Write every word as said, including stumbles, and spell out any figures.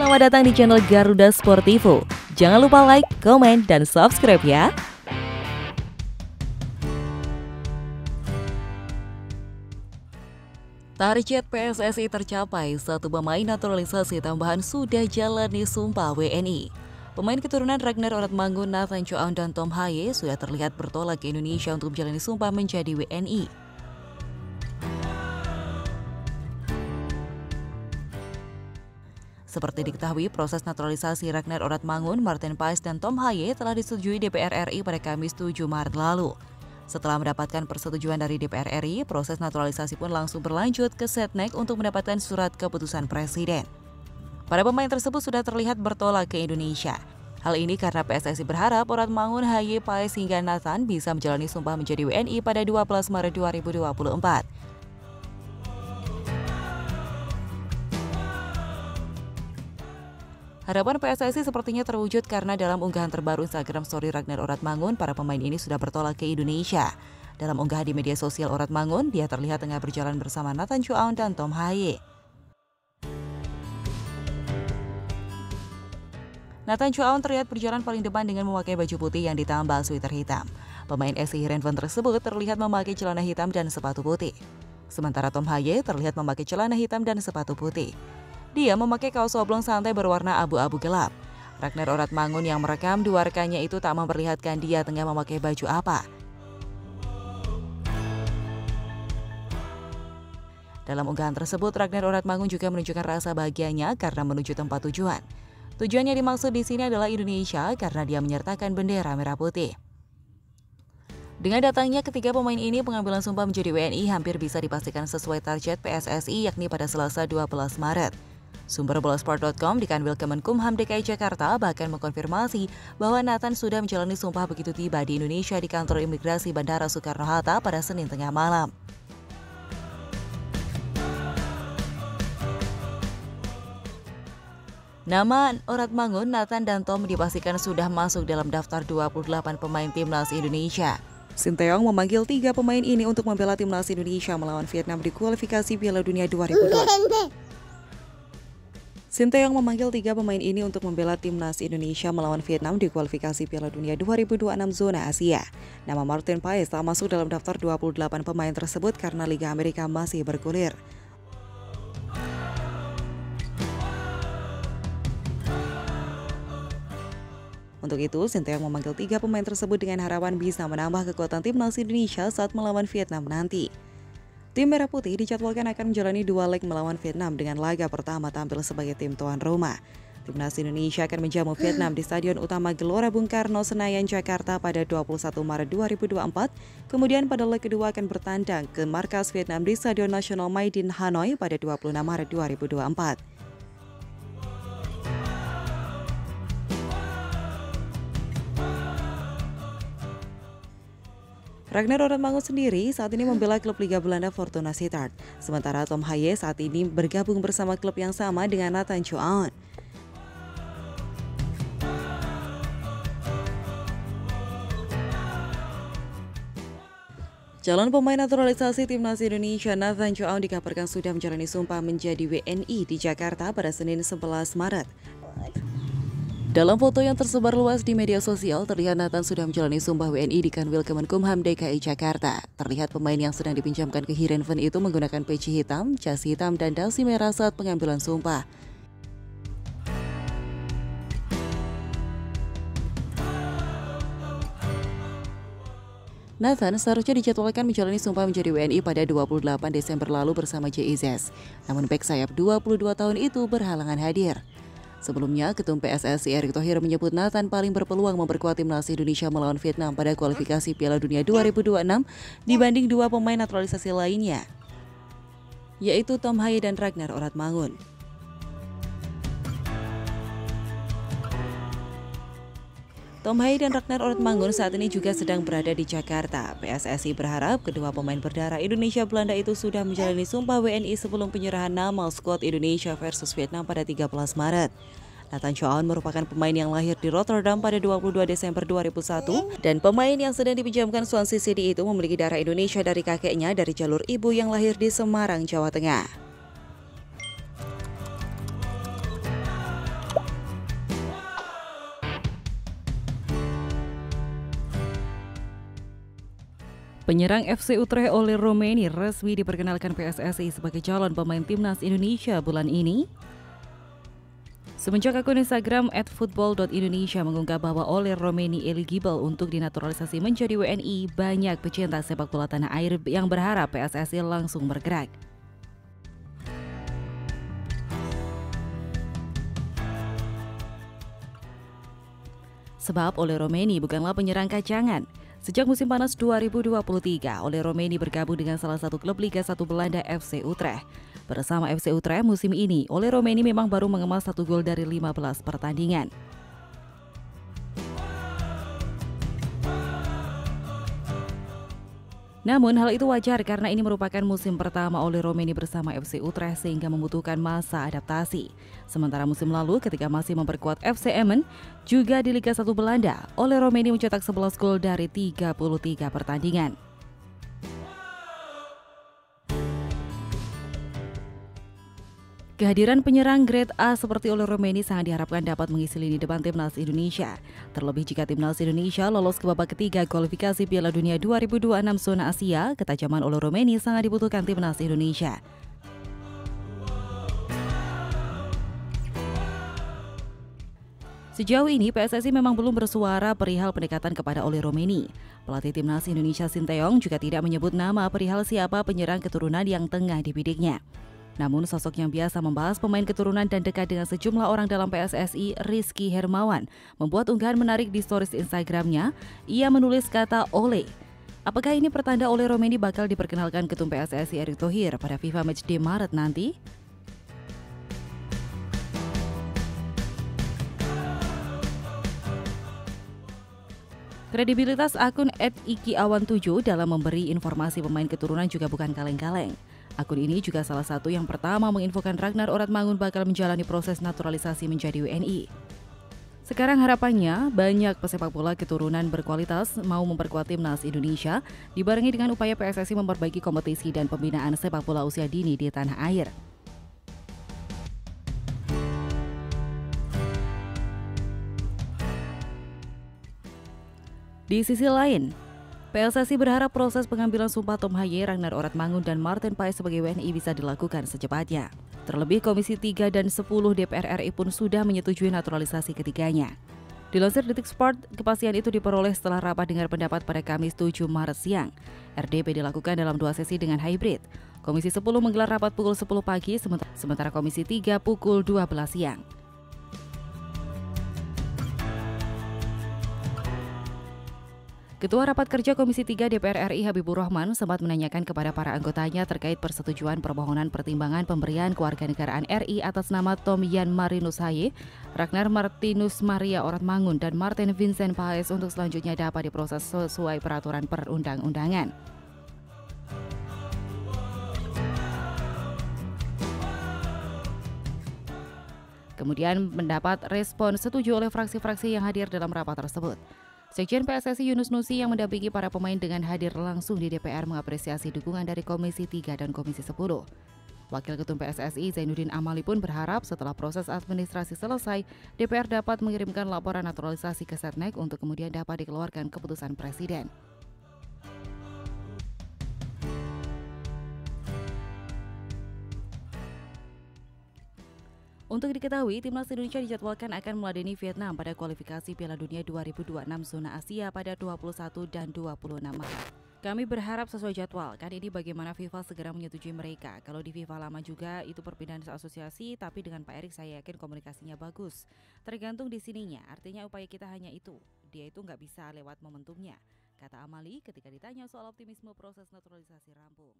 Selamat datang di channel Garuda Sportivo. Jangan lupa like, komen, dan subscribe ya. Target P S S I tercapai, satu pemain naturalisasi tambahan sudah jalani sumpah W N I. Pemain keturunan Ragnar Oratmangoen, Nathan Tjoe-A-On, dan Thom Haye sudah terlihat bertolak ke Indonesia untuk menjalani sumpah menjadi W N I. Seperti diketahui, proses naturalisasi Ragnar Oratmangoen, Martin Paes, dan Thom Haye telah disetujui D P R R I pada Kamis tujuh Maret lalu. Setelah mendapatkan persetujuan dari D P R R I, proses naturalisasi pun langsung berlanjut ke Setneg untuk mendapatkan surat keputusan presiden. Para pemain tersebut sudah terlihat bertolak ke Indonesia. Hal ini karena P S S I berharap Oratmangoen, Haye, Paes, hingga Nathan bisa menjalani sumpah menjadi W N I pada dua belas Maret dua ribu dua puluh empat. Harapan P S S I sepertinya terwujud karena dalam unggahan terbaru Instagram story Ragnar Oratmangoen, para pemain ini sudah bertolak ke Indonesia. Dalam unggahan di media sosial Oratmangoen, dia terlihat tengah berjalan bersama Nathan Tjoe-A-On dan Thom Haye. Nathan Tjoe-A-On terlihat berjalan paling depan dengan memakai baju putih yang ditambal sweater hitam. Pemain S I Renvon tersebut terlihat memakai celana hitam dan sepatu putih. Sementara Thom Haye terlihat memakai celana hitam dan sepatu putih. Dia memakai kaos oblong santai berwarna abu-abu gelap. Ragnar Oratmangoen yang merekam dua rekannya itu tak memperlihatkan dia tengah memakai baju apa. Dalam unggahan tersebut, Ragnar Oratmangoen juga menunjukkan rasa bahagianya karena menuju tempat tujuan. Tujuannya dimaksud di sini adalah Indonesia karena dia menyertakan bendera merah putih. Dengan datangnya ketiga pemain ini, pengambilan sumpah menjadi W N I hampir bisa dipastikan sesuai target P S S I, yakni pada Selasa dua belas Maret. Sumber bolasport titik com di Kanwil Kemenkumham D K I Jakarta bahkan mengkonfirmasi bahwa Nathan sudah menjalani sumpah begitu tiba di Indonesia di kantor imigrasi Bandara Soekarno-Hatta pada Senin tengah malam. Nama Oratmangoen, Nathan, dan Thom dipastikan sudah masuk dalam daftar dua puluh delapan pemain timnas Indonesia. Shin Tae-yong memanggil tiga pemain ini untuk membela timnas Indonesia melawan Vietnam di kualifikasi Piala Dunia dua ribu dua puluh. Shin Tae-yong memanggil tiga pemain ini untuk membela timnas Indonesia melawan Vietnam di kualifikasi Piala Dunia dua ribu dua puluh enam zona Asia. Nama Martin Paes tak masuk dalam daftar dua puluh delapan pemain tersebut karena Liga Amerika masih bergulir. Untuk itu, Shin Tae-yong memanggil tiga pemain tersebut dengan harapan bisa menambah kekuatan timnas Indonesia saat melawan Vietnam nanti. Tim Merah Putih dijadwalkan akan menjalani dua leg melawan Vietnam dengan laga pertama tampil sebagai tim tuan rumah. Timnas Indonesia akan menjamu Vietnam di Stadion Utama Gelora Bung Karno, Senayan, Jakarta pada dua puluh satu Maret dua ribu dua puluh empat. Kemudian pada leg kedua akan bertandang ke markas Vietnam di Stadion Nasional Maidin, Hanoi pada dua puluh enam Maret dua ribu dua puluh empat. Ragnar Oratmangoen sendiri saat ini membela klub Liga Belanda Fortuna Sittard, sementara Thom Haye saat ini bergabung bersama klub yang sama dengan Nathan Tjoe-A-On. Calon pemain naturalisasi timnas Indonesia Nathan Tjoe-A-On dikabarkan sudah menjalani sumpah menjadi W N I di Jakarta pada Senin sebelas Maret. Dalam foto yang tersebar luas di media sosial, terlihat Nathan sudah menjalani sumpah W N I di Kanwil Kemenkumham D K I Jakarta. Terlihat pemain yang sedang dipinjamkan ke Heerenveen itu menggunakan peci hitam, jas hitam, dan dasi merah saat pengambilan sumpah. Nathan seharusnya dijadwalkan menjalani sumpah menjadi W N I pada dua puluh delapan Desember lalu bersama J I Z. Namun bek sayap dua puluh dua tahun itu berhalangan hadir. Sebelumnya, Ketum P S S I Erick Thohir menyebut Nathan paling berpeluang memperkuat timnas Indonesia melawan Vietnam pada kualifikasi Piala Dunia dua ribu dua puluh enam dibanding dua pemain naturalisasi lainnya, yaitu Thom Haye dan Ragnar Oratmangoen. Thom Haye dan Ragnar Oratmangoen saat ini juga sedang berada di Jakarta. P S S I berharap kedua pemain berdarah Indonesia Belanda itu sudah menjalani sumpah W N I sebelum penyerahan nama skuad Indonesia versus Vietnam pada tiga belas Maret. Nathan Tjoe-A-On merupakan pemain yang lahir di Rotterdam pada dua puluh dua Desember dua ribu satu dan pemain yang sedang dipinjamkan Swansea City itu memiliki darah Indonesia dari kakeknya dari jalur ibu yang lahir di Semarang, Jawa Tengah. Penyerang F C Utrecht Ole Romeny resmi diperkenalkan P S S I sebagai calon pemain timnas Indonesia bulan ini. Semenjak akun Instagram at football dot indonesia mengunggah bahwa Ole Romeny eligible untuk dinaturalisasi menjadi W N I, banyak pecinta sepak bola tanah air yang berharap P S S I langsung bergerak. Sebab Ole Romeny bukanlah penyerang kacangan. Sejak musim panas dua ribu dua puluh tiga, Ole Romeny bergabung dengan salah satu klub Liga satu Belanda, F C Utrecht. Bersama F C Utrecht musim ini, Ole Romeny memang baru mengemas satu gol dari lima belas pertandingan. Namun hal itu wajar karena ini merupakan musim pertama Ole Romeny bersama F C Utrecht sehingga membutuhkan masa adaptasi. Sementara musim lalu ketika masih memperkuat F C Emmen juga di Liga satu Belanda, Ole Romeny mencetak sebelas gol dari tiga puluh tiga pertandingan. Kehadiran penyerang grade A seperti Ole Romeny sangat diharapkan dapat mengisi lini depan timnas Indonesia. Terlebih jika timnas Indonesia lolos ke babak ketiga kualifikasi Piala Dunia dua ribu dua puluh enam zona Asia, ketajaman Ole Romeny sangat dibutuhkan timnas Indonesia. Sejauh ini P S S I memang belum bersuara perihal pendekatan kepada Ole Romeny. Pelatih timnas Indonesia Shin Tae-yong juga tidak menyebut nama perihal siapa penyerang keturunan yang tengah dibidiknya. Namun sosok yang biasa membahas pemain keturunan dan dekat dengan sejumlah orang dalam P S S I, Rizky Hermawan, membuat unggahan menarik di stories Instagramnya. Ia menulis kata Ole. Apakah ini pertanda Ole Romeny bakal diperkenalkan ketum P S S I Erick Thohir pada FIFA Matchday Maret nanti? Kredibilitas akun at iki awan tujuh dalam memberi informasi pemain keturunan juga bukan kaleng-kaleng. Akun ini juga salah satu yang pertama menginfokan Ragnar Oratmangoen bakal menjalani proses naturalisasi menjadi W N I. Sekarang harapannya banyak pesepak bola keturunan berkualitas mau memperkuat timnas Indonesia, dibarengi dengan upaya P S S I memperbaiki kompetisi dan pembinaan sepak bola usia dini di tanah air. Di sisi lain, P S S I berharap proses pengambilan sumpah Thom Haye, Ragnar Oratmangoen, dan Martin Paes sebagai W N I bisa dilakukan secepatnya. Terlebih Komisi tiga dan sepuluh D P R R I pun sudah menyetujui naturalisasi ketiganya. Dilansir Detik Sport, kepastian itu diperoleh setelah rapat dengar pendapat pada Kamis tujuh Maret siang. R D P dilakukan dalam dua sesi dengan hybrid. Komisi sepuluh menggelar rapat pukul sepuluh pagi, sementara Komisi tiga pukul dua belas siang. Ketua Rapat Kerja Komisi tiga D P R R I Habibur Rahman sempat menanyakan kepada para anggotanya terkait persetujuan permohonan pertimbangan pemberian kewarganegaraan R I atas nama Tom Jan Marinus Haye, Ragnar Martinus Maria Oratmangoen, dan Martin Vincent Paes untuk selanjutnya dapat diproses sesuai peraturan perundang-undangan. Kemudian mendapat respon setuju oleh fraksi-fraksi yang hadir dalam rapat tersebut. Sekjen P S S I Yunus Nusi yang mendampingi para pemain dengan hadir langsung di D P R mengapresiasi dukungan dari Komisi tiga dan Komisi sepuluh. Wakil Ketum P S S I Zainuddin Amali pun berharap setelah proses administrasi selesai, D P R dapat mengirimkan laporan naturalisasi ke Setneg untuk kemudian dapat dikeluarkan keputusan Presiden. Untuk diketahui, timnas Indonesia dijadwalkan akan meladeni Vietnam pada kualifikasi Piala Dunia dua ribu dua puluh enam zona Asia pada dua puluh satu dan dua puluh enam Maret. Kami berharap sesuai jadwal, kan ini bagaimana FIFA segera menyetujui mereka. Kalau di FIFA lama juga itu perpindahan asosiasi, tapi dengan Pak Erick saya yakin komunikasinya bagus. Tergantung di sininya, artinya upaya kita hanya itu. Dia itu nggak bisa lewat momentumnya, kata Amali ketika ditanya soal optimisme proses naturalisasi rampung.